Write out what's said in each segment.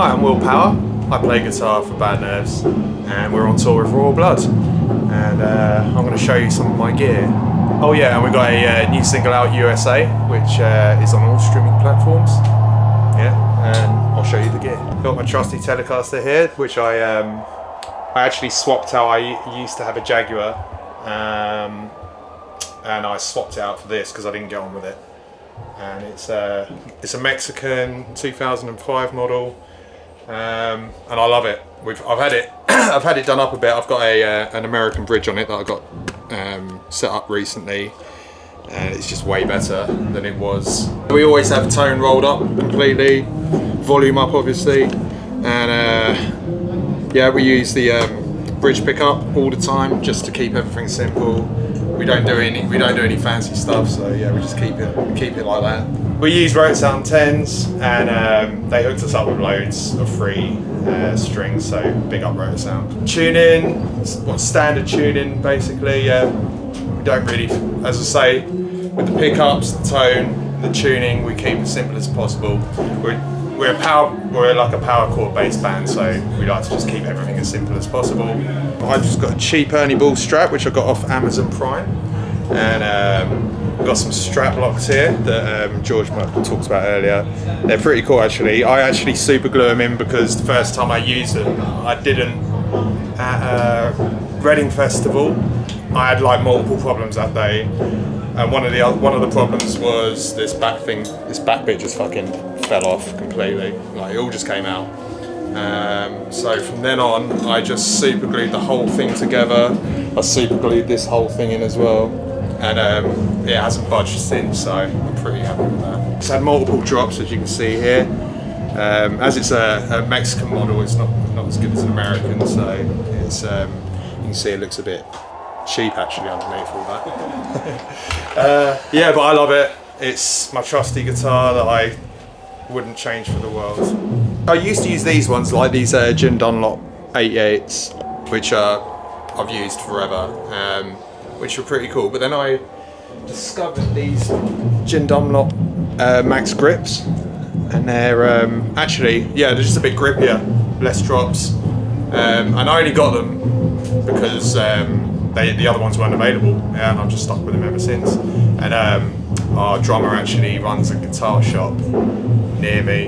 Hi, I'm Will Power. I play guitar for Bad Nerves and we're on tour with Royal Blood. And I'm going to show you some of my gear. Oh yeah, and we've got a new single out, USA, which is on all streaming platforms. Yeah, and I'll show you the gear. Got my trusty Telecaster here, which I actually swapped out. I used to have a Jaguar and I swapped it out for this because I didn't get on with it. And it's a Mexican 2005 model, and I love it. I've had it I've had it done up a bit. I've got a an American bridge on it that I got set up recently, and it's just way better than it was. We always have tone rolled up completely, volume up obviously, and yeah, we use the bridge pickup all the time just to keep everything simple. We don't do any fancy stuff, so yeah, we just keep it like that. We use Rotosound 10s, and they hooked us up with loads of free strings, so big up Rotosound. Tuning, what standard tuning basically. We don't really, as I say, with the pickups, the tone, the tuning, we keep it simple as possible. We're like a power chord bass band, so we like to just keep everything as simple as possible. I've just got a cheap Ernie Ball strap, which I got off Amazon Prime, and I've got some strap locks here that George talked about earlier. They're pretty cool actually. I actually super glue them in because the first time I used them, I didn't at a Reading Festival. I had like multiple problems that day, and one of the problems was this back thing. This back bit just fucking fell off completely, like it all just came out. So from then on, I just super glued the whole thing together. I super glued this whole thing in as well, and it hasn't budged since, so I'm pretty happy with that. It's had multiple drops, as you can see here. As it's a Mexican model, it's not as good as an American, so it's you can see it looks a bit cheap actually underneath all that. Yeah, but I love it. It's my trusty guitar that I wouldn't change for the world. I used to use these ones, like these Jim Dunlop 88s, which I've used forever, which were pretty cool. But then I discovered these Jim Dunlop Max grips, and they're actually, yeah, they're just a bit grippier, less drops. And I only got them because the other ones weren't available, and I've just stuck with them ever since. And our drummer actually runs a guitar shop near me,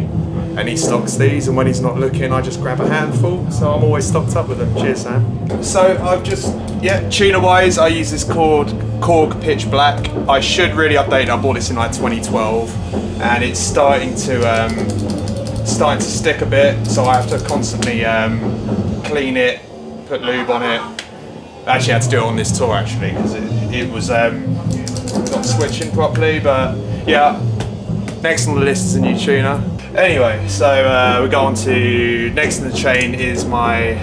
and he stocks these, and when he's not looking I just grab a handful, so I'm always stocked up with them. Cheers, Sam. So I've just, yeah, tuner wise I use this Korg Pitch Black. I should really update it. I bought this in like 2012, and it's starting to stick a bit, so I have to constantly clean it, put lube on it. I actually had to do it on this tour actually, because it was not switching properly, but yeah. Next on the list is a new tuner. Anyway, so we go on to, next in the chain is my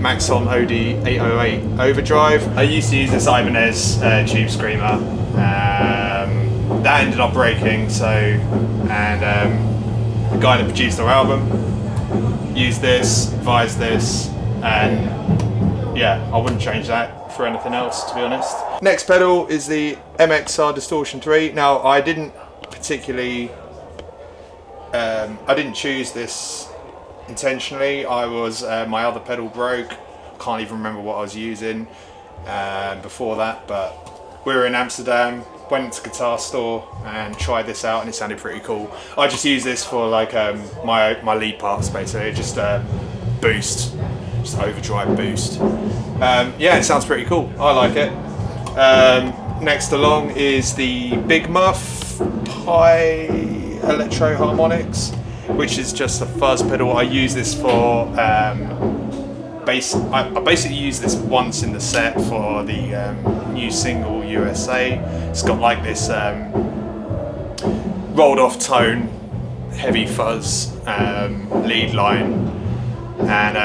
Maxon OD808 Overdrive. I used to use this Ibanez Tube Screamer. That ended up breaking, so, and the guy that produced our album used this, advised this, and yeah, I wouldn't change that for anything else, to be honest. Next pedal is the MXR Distortion 3. Now, I didn't particularly, I didn't choose this intentionally. I was, my other pedal broke, can't even remember what I was using before that, but we were in Amsterdam, went to Guitar Store and tried this out, and it sounded pretty cool. I just use this for like my lead parts basically, just boost, just overdrive boost. Yeah, it sounds pretty cool, I like it. Next along is the Big Muff Pie Electro Harmonix, which is just a fuzz pedal. I use this for bass. I basically use this once in the set for the new single USA. It's got like this rolled off tone, heavy fuzz lead line, and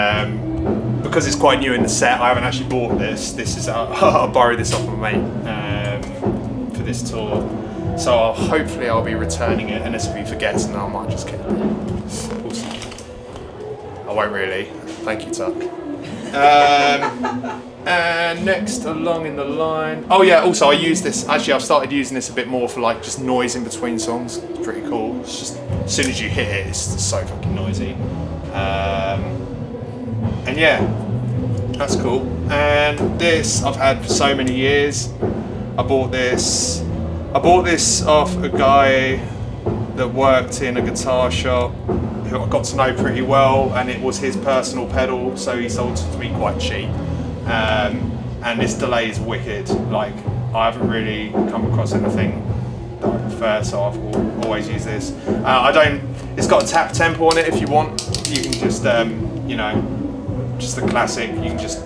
because it's quite new in the set, I haven't actually bought this. This is I borrowed this off my mate for this tour, so hopefully I'll be returning it, unless if he forgets, and I might just keep it. Awesome. I won't really. Thank you, Tuck. And next along in the line. Oh yeah, also I use this, actually I've started using this a bit more for like just noise in between songs. It's pretty cool. It's just, as soon as you hit it, it's so fucking noisy. And yeah, that's cool. And this I've had for so many years. I bought this off a guy that worked in a guitar shop who I got to know pretty well, and it was his personal pedal, so he sold it to me quite cheap. And this delay is wicked. Like, I haven't really come across anything that I prefer, so I've always used this. It's got a tap tempo on it if you want. You can just, you know, just the classic, you can just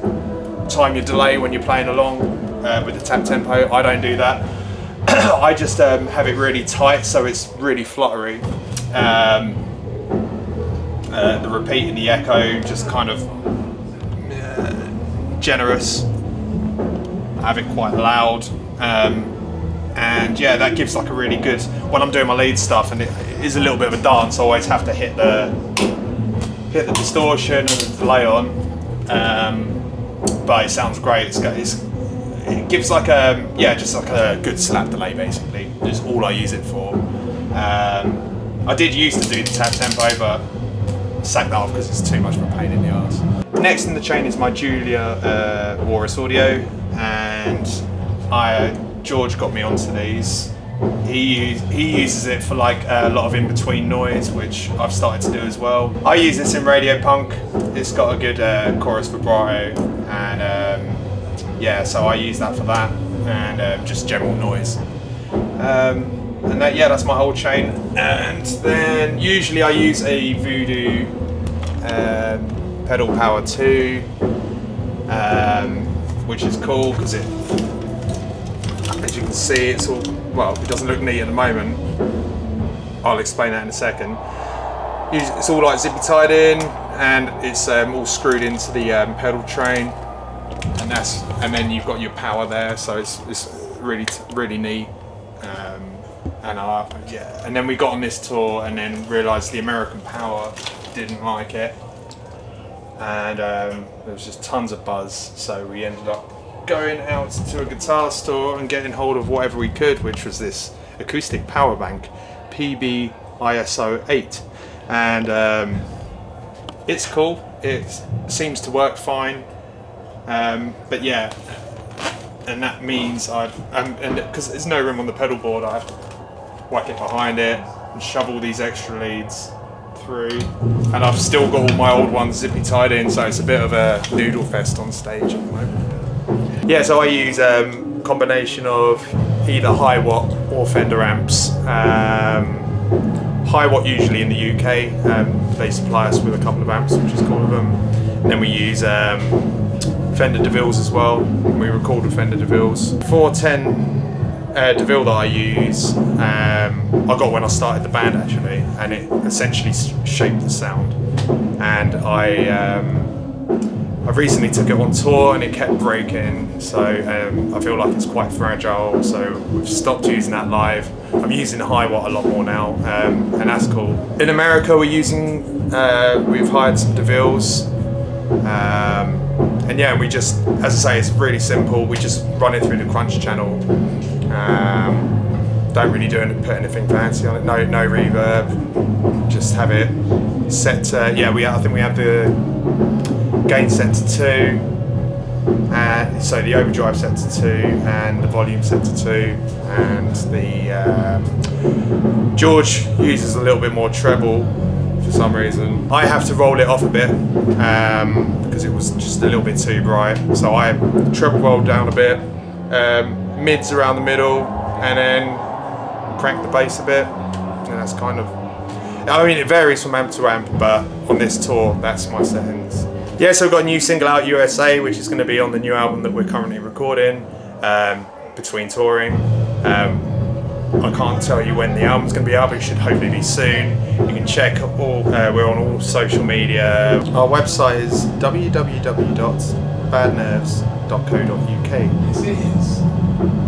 time your delay when you're playing along. With the tap tempo. I don't do that. I just have it really tight, so it's really fluttery. The repeat and the echo just kind of generous. I have it quite loud, and yeah, that gives like a really good, when I'm doing my lead stuff and it is a little bit of a dance, I always have to hit the distortion and the delay on, but it sounds great. It gives like a, yeah, just like a good slap delay basically. That's all I use it for. I did used to do the tap tempo, but sacked that off because it's too much of a pain in the arse. Next in the chain is my Julia Warris Audio, and George got me onto these. He uses it for like a lot of in-between noise, which I've started to do as well. I use this in radio punk. It's got a good chorus vibrato, and yeah, so I use that for that, and just general noise. And that, yeah, that's my whole chain. And then usually I use a Voodoo Pedal Power 2, which is cool because it, as you can see, it's all, well, it doesn't look neat at the moment. I'll explain that in a second. It's all like zippy tied in, and it's all screwed into the pedal train. And then you've got your power there, so it's really neat. Yeah, and then we got on this tour and then realised the American power didn't like it, and there was just tons of buzz. So we ended up going out to a guitar store and getting hold of whatever we could, which was this acoustic power bank, PBISO8, and it's cool. It seems to work fine. But yeah, and that means because there's no room on the pedal board, I have to whack it behind it and shove all these extra leads through, and I've still got all my old ones zippy tied in, so it's a bit of a noodle fest on stage at the moment. Yeah, so I use a combination of either Hiwatt or Fender amps. Hiwatt usually in the UK, they supply us with a couple of amps, which is cool of them. And then we use Fender Devilles as well. We record with Fender Devilles. 410 Deville that I use, I got when I started the band actually, and it essentially shaped the sound. And I recently took it on tour and it kept breaking, so I feel like it's quite fragile, so we've stopped using that live. I'm using Hiwatt a lot more now, and that's cool. In America we're using, we've hired some Devilles, and yeah, we just, as I say, it's really simple. We just run it through the crunch channel. Don't really put anything fancy on it. No reverb. Just have it set to, yeah. I think we have the gain set to 2, and so the overdrive set to 2, and the volume set to 2, and the George uses a little bit more treble. For some reason, I have to roll it off a bit because it was just a little bit too bright. So I treble rolled down a bit, mids around the middle, and then cranked the bass a bit. And that's kind of, I mean, it varies from amp to amp, but on this tour, that's my settings. Yeah, so I've got a new single out, USA, which is going to be on the new album that we're currently recording between touring. I can't tell you when the album's going to be out, but it should hopefully be soon. You can check all, we're on all social media. Our website is www.badnerves.co.uk. This is